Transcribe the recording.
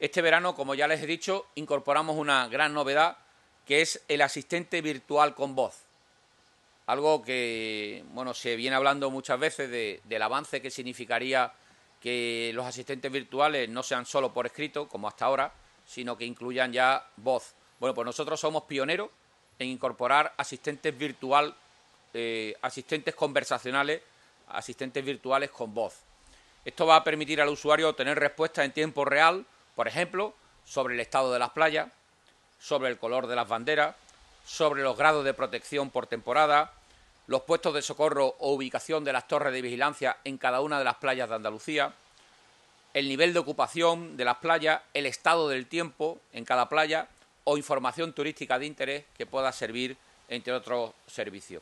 Este verano, como ya les he dicho, incorporamos una gran novedad, que es el asistente virtual con voz. Algo que, bueno, se viene hablando muchas veces del avance que significaría que los asistentes virtuales no sean solo por escrito, como hasta ahora, sino que incluyan ya voz. Bueno, pues nosotros somos pioneros en incorporar asistentes virtuales, asistentes conversacionales, asistentes virtuales con voz. Esto va a permitir al usuario obtener respuestas en tiempo real, por ejemplo, sobre el estado de las playas, sobre el color de las banderas, sobre los grados de protección por temporada, los puestos de socorro o ubicación de las torres de vigilancia en cada una de las playas de Andalucía, el nivel de ocupación de las playas, el estado del tiempo en cada playa o información turística de interés que pueda servir, entre otros servicios.